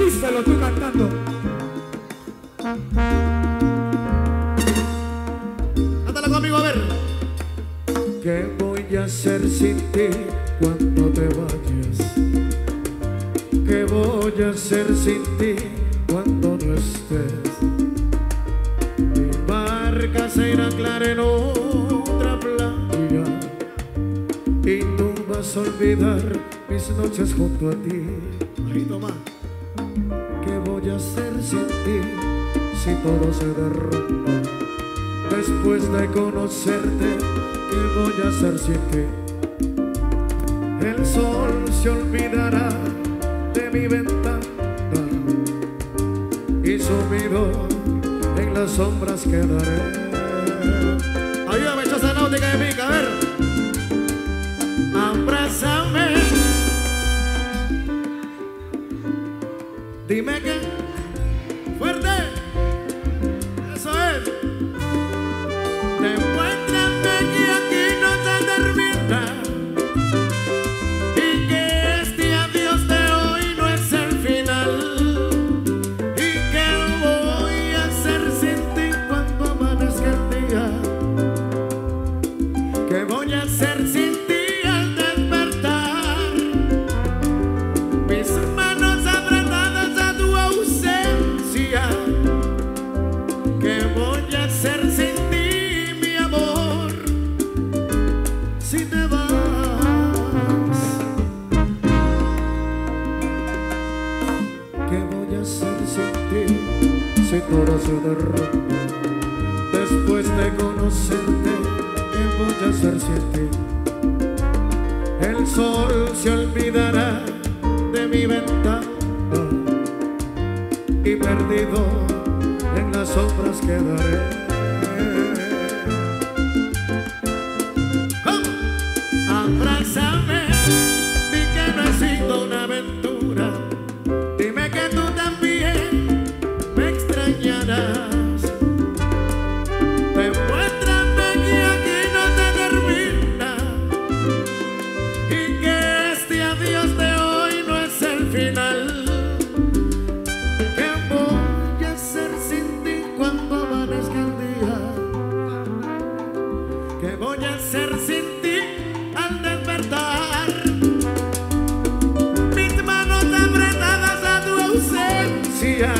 artista lo estoy cantando. Cántalo conmigo, a ver. ¿Qué voy a hacer sin ti cuando te vayas? ¿Qué voy a hacer sin ti cuando no estés? Mi barca se irá a anclar en otra playa y tú vas a olvidar mis noches junto a ti. ¿Qué voy a hacer sin ti si todo se derrumba? Después de conocerte, ¿qué voy a hacer sin ti? El sol se olvidará de mi ventana y sumido en las sombras quedaré. Ayúdame, Choza Náutica de Minka, a ver. Abrázame, dime que fuerte, eso es. Demuéstrame que aquí no te termina y que este adiós de hoy no es el final. Y que voy a hacer sin ti cuando amanezca el día. Que voy a hacer sin ti. Si todo se derrumba, después de conocerte, ¿qué voy a hacer sin ti? El sol se olvidará de mi ventana y perdido en las sombras quedaré. Abrázame, di que no ha sido una aventura. Dime que tú también extrañarás. Demuéstrame que aquí no te termina y que este adiós de hoy no es el final. ¿Qué voy a hacer sin ti cuando amanezca el día? ¿Qué voy a hacer sin ti al despertar? Mis manos apretadas a tu ausencia.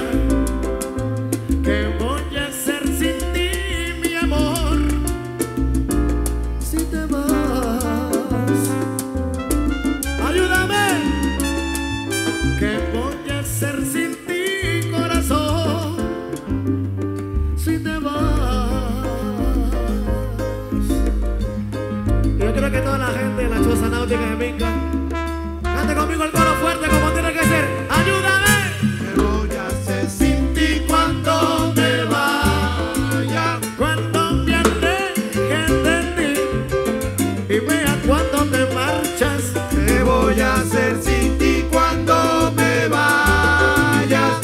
Choza Náutica de Minka, cante conmigo el coro fuerte como tiene que ser. ¡Ayúdame! ¿Qué voy a hacer sin ti cuando te vayas? Cuando me aleje de ti y vea cuando te marchas. ¿Qué voy a hacer sin ti cuando me vayas?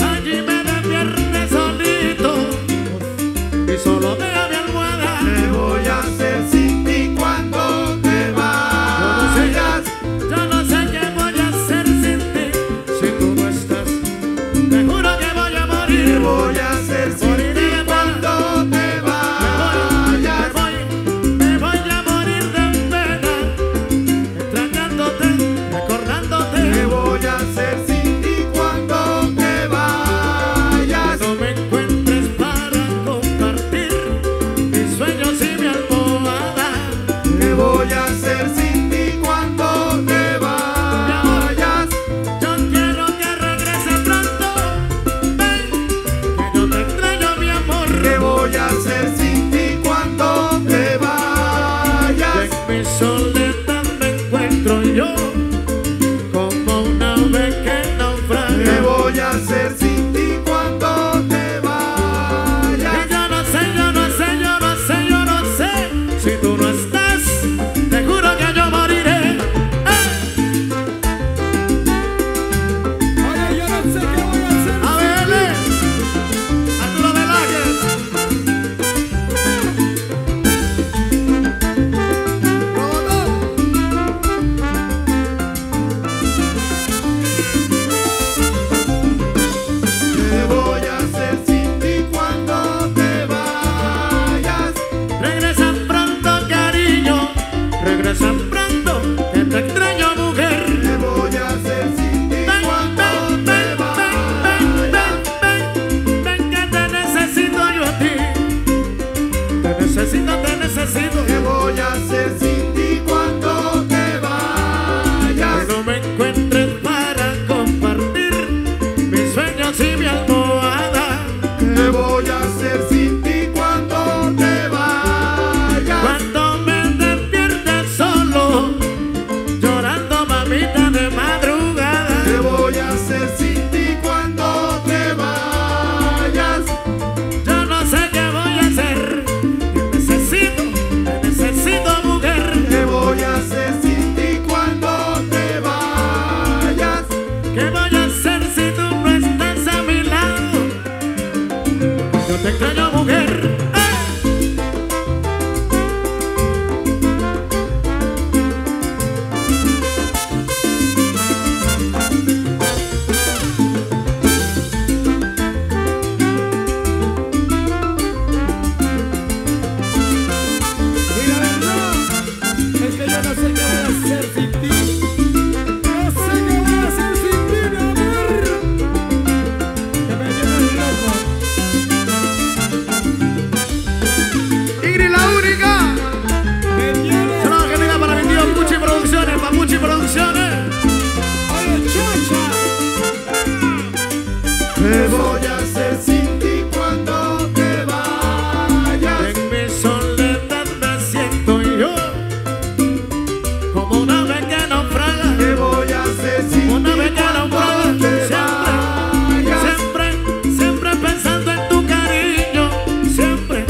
Allí me despierte solito y solo vea mi almohada. ¿Qué voy a hacer sin ti? No, no. ¿Qué voy a hacer si tú no estás a mi lado? Yo te extraño, mujer. ¿Qué voy a hacer sin ti cuando te vayas? En mi soledad me siento yo como una ave que naufraga. ¿Qué voy a hacer sin ti una ave que naufraga? Siempre, siempre, siempre pensando en tu cariño, siempre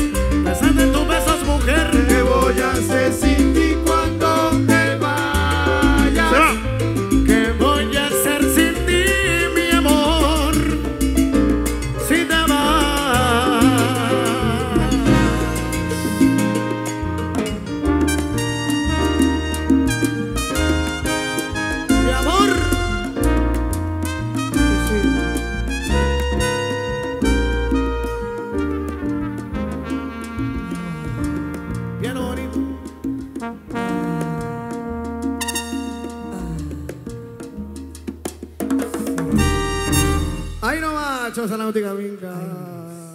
pensando en tus besos, mujer. ¿Qué voy a hacer sin ti cuando te vayas? ¿Qué voy a hacer sin ti, mi amor? Si te vas, mi amor. Bien bonito. Ahí nomás, Choza Náutica Minka.